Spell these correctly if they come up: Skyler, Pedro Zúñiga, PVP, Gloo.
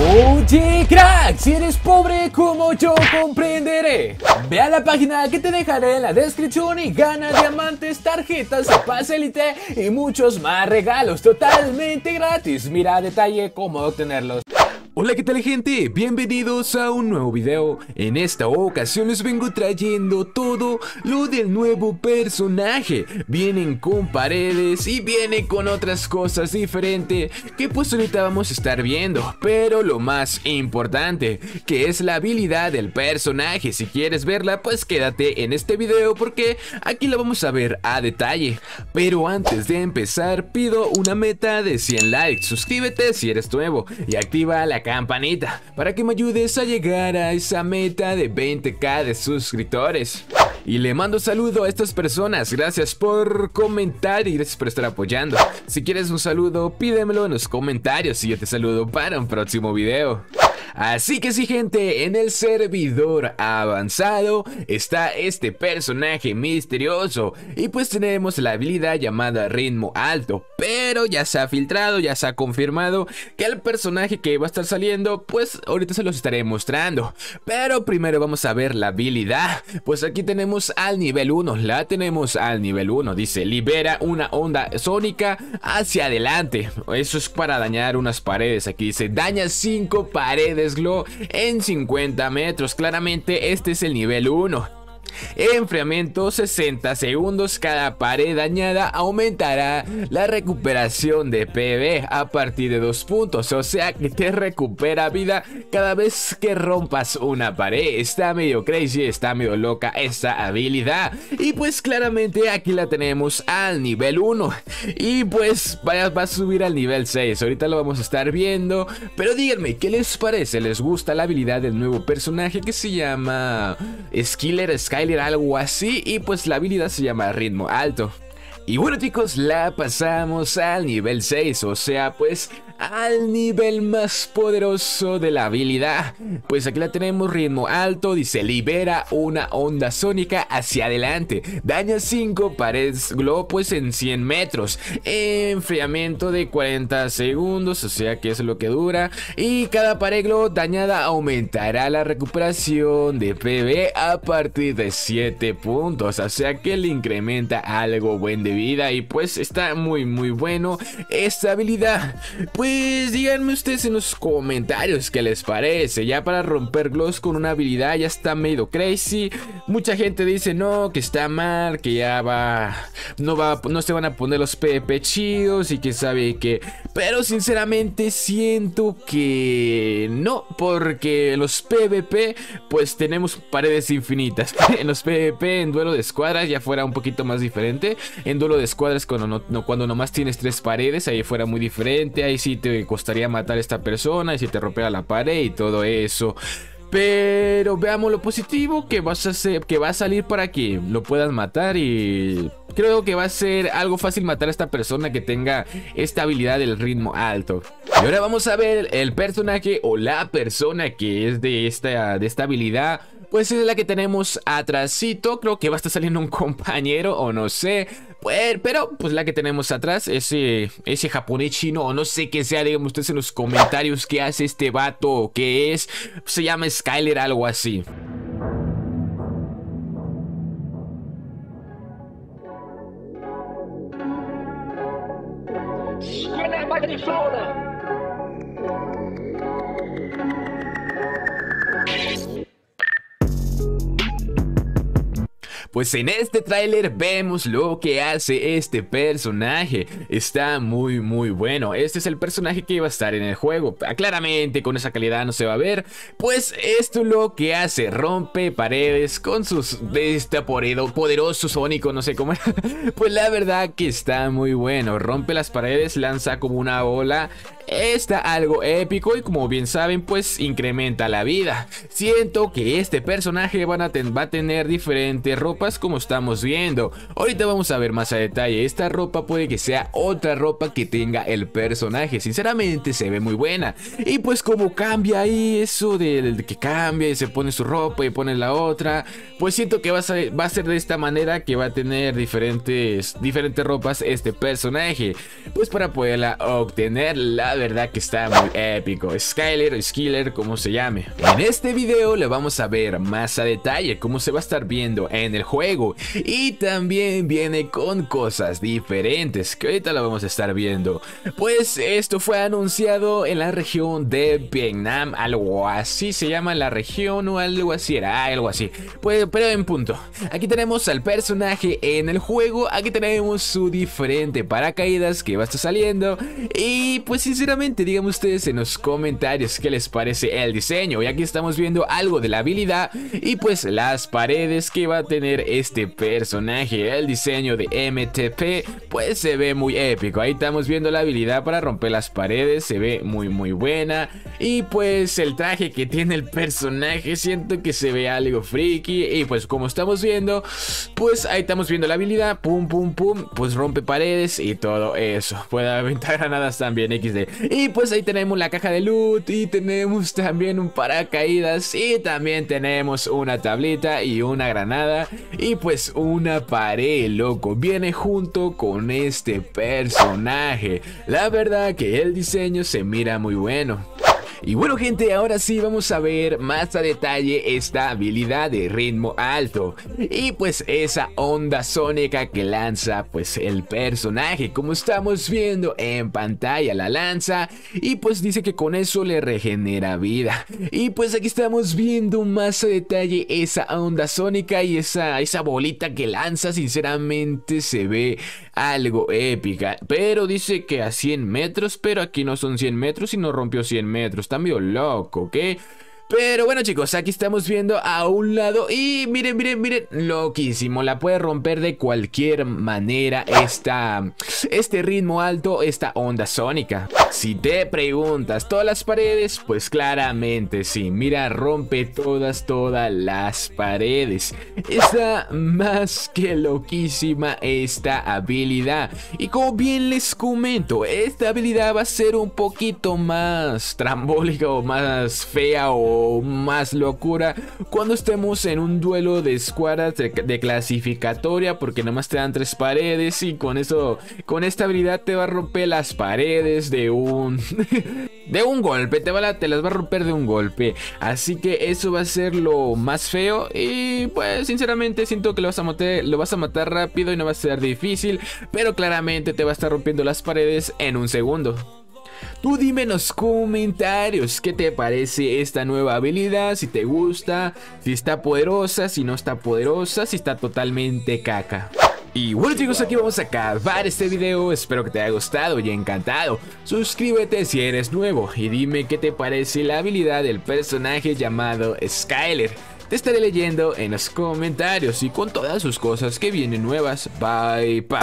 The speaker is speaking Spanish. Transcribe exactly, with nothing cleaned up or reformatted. Oye, crack, si eres pobre como yo, comprenderé. Ve a la página que te dejaré en la descripción y gana diamantes, tarjetas, paz élite y muchos más regalos totalmente gratis. Mira a detalle cómo obtenerlos. Hola, ¿qué tal, gente? Bienvenidos a un nuevo video. En esta ocasión les vengo trayendo todo lo del nuevo personaje. Vienen con paredes y vienen con otras cosas diferentes que pues ahorita vamos a estar viendo. Pero lo más importante, que es la habilidad del personaje. Si quieres verla, pues quédate en este video porque aquí la vamos a ver a detalle. Pero antes de empezar, pido una meta de cien likes. Suscríbete si eres nuevo y activa la campanita para que me ayudes a llegar a esa meta de veinte k de suscriptores. Y le mando un saludo a estas personas. Gracias por comentar y gracias por estar apoyando. Si quieres un saludo, pídemelo en los comentarios y yo te saludo para un próximo video. Así que sí, gente, en el servidor avanzado está este personaje misterioso y pues tenemos la habilidad llamada ritmo alto, pero ya se ha filtrado, ya se ha confirmado que el personaje que va a estar saliendo pues ahorita se los estaré mostrando, pero primero vamos a ver la habilidad. Pues aquí tenemos al nivel uno, la tenemos al nivel uno, dice libera una onda sónica hacia adelante, eso es para dañar unas paredes. Aquí dice daña cinco paredes Gloo en cincuenta metros. Claramente este es el nivel uno. Enfriamiento sesenta segundos. Cada pared dañada aumentará la recuperación de P V a partir de dos puntos. O sea que te recupera vida cada vez que rompas una pared. Está medio crazy, está medio loca esta habilidad. Y pues claramente aquí la tenemos al nivel uno. Y pues va, va a subir al nivel seis. Ahorita lo vamos a estar viendo. Pero díganme, ¿qué les parece? ¿Les gusta la habilidad del nuevo personaje que se llama Skyler Skyler? Algo así, y pues la habilidad se llama ritmo alto. Y bueno, chicos, la pasamos al nivel seis, o sea, pues al nivel más poderoso de la habilidad. Pues aquí la tenemos, ritmo alto, dice libera una onda sónica hacia adelante, daña cinco paredes Gloo pues en cien metros, enfriamiento de cuarenta segundos, o sea que eso es lo que dura, y cada pared Gloo dañada aumentará la recuperación de P V a partir de siete puntos, o sea que le incrementa algo buen de vida y pues está muy muy bueno esta habilidad. Pues díganme ustedes en los comentarios qué les parece. Ya para romper Gloos con una habilidad ya está medio crazy. Mucha gente dice no, que está mal, que ya va no va no se van a poner los P V P chidos y que sabe que, pero sinceramente siento que no, porque en los P V P pues tenemos paredes infinitas. En los P V P, en duelo de escuadras ya fuera un poquito más diferente. En duelo de escuadras cuando, no, no, cuando nomás tienes tres paredes, ahí fuera muy diferente. Ahí sí te costaría matar a esta persona y si te rompiera la pared y todo eso. Pero veamos lo positivo que vas a hacer, que va a salir para que lo puedas matar. Y creo que va a ser algo fácil matar a esta persona que tenga esta habilidad del ritmo alto. Y ahora vamos a ver el personaje o la persona que es de esta, de esta habilidad. Pues es la que tenemos atrásito. Creo que va a estar saliendo un compañero o no sé. Pues, pero pues la que tenemos atrás, ese, ese japonés chino o no sé qué sea. Díganme ustedes en los comentarios qué hace este vato o qué es. Se llama Skyler, algo así. Pues en este tráiler vemos lo que hace este personaje. Está muy muy bueno. Este es el personaje que iba a estar en el juego. Claramente con esa calidad no se va a ver. Pues esto es lo que hace. Rompe paredes con sus de este poderoso sónico, no sé cómo. Pues la verdad que está muy bueno. Rompe las paredes, lanza como una bola. Está algo épico y como bien saben pues incrementa la vida. Siento que este personaje van a ten, va a tener diferentes ropas ropas como estamos viendo. Ahorita vamos a ver más a detalle. Esta ropa puede que sea otra ropa que tenga el personaje. Sinceramente se ve muy buena. Y pues como cambia ahí eso del que cambia y se pone su ropa y pone la otra, pues siento que va a ser, va a ser de esta manera que va a tener diferentes, diferentes ropas este personaje, pues para poderla obtener. La verdad que está muy épico. Skyler, Skyler, como se llame. En este video le vamos a ver más a detalle cómo se va a estar viendo en el juego, y también viene con cosas diferentes que ahorita lo vamos a estar viendo. Pues esto fue anunciado en la región de Vietnam, algo así se llama la región o algo así, era algo así. Pues, pero en punto, aquí tenemos al personaje en el juego, aquí tenemos su diferente paracaídas que va a estar saliendo. Y pues sinceramente díganme ustedes en los comentarios qué les parece el diseño. Y aquí estamos viendo algo de la habilidad y pues las paredes que va a tener este personaje. El diseño de M T P pues se ve muy épico. Ahí estamos viendo la habilidad para romper las paredes, se ve muy muy buena. Y pues el traje que tiene el personaje siento que se ve algo friki. Y pues como estamos viendo, pues ahí estamos viendo la habilidad, pum pum pum, pues rompe paredes y todo eso. Puede aventar granadas también, equis de. Y pues ahí tenemos la caja de loot y tenemos también un paracaídas y también tenemos una tablita y una granada y pues una pared, loco. Viene junto con este personaje. La verdad que el diseño se mira muy bueno. Y bueno gente, ahora sí vamos a ver más a detalle esta habilidad de ritmo alto y pues esa onda sónica que lanza pues el personaje, como estamos viendo en pantalla la lanza y pues dice que con eso le regenera vida. Y pues aquí estamos viendo más a detalle esa onda sónica y esa, esa bolita que lanza. Sinceramente se ve algo épica, pero dice que a cien metros, pero aquí no son cien metros sino rompió cien metros. Cambio loco, ¿ok? Pero bueno chicos, aquí estamos viendo a un lado y miren, miren, miren, loquísimo, la puede romper de cualquier manera esta, este ritmo alto, esta onda sónica. Si te preguntas, ¿todas las paredes? Pues claramente sí, mira, rompe todas, todas las paredes. Está más que loquísima esta habilidad. Y como bien les comento, esta habilidad va a ser un poquito más trambólica o más fea o más locura cuando estemos en un duelo de escuadras de, de clasificatoria, porque nomás te dan tres paredes y con eso, con esta habilidad te va a romper las paredes de un de un golpe, te, va, te las va a romper de un golpe. Así que eso va a ser lo más feo y pues sinceramente siento que lo vas a matar, lo vas a matar rápido y no va a ser difícil, pero claramente te va a estar rompiendo las paredes en un segundo. Tú dime en los comentarios qué te parece esta nueva habilidad, si te gusta, si está poderosa, si no está poderosa, si está totalmente caca. Y bueno chicos, aquí vamos a acabar este video, espero que te haya gustado y encantado. Suscríbete si eres nuevo y dime qué te parece la habilidad del personaje llamado Skyler. Te estaré leyendo en los comentarios y con todas sus cosas que vienen nuevas. Bye, bye.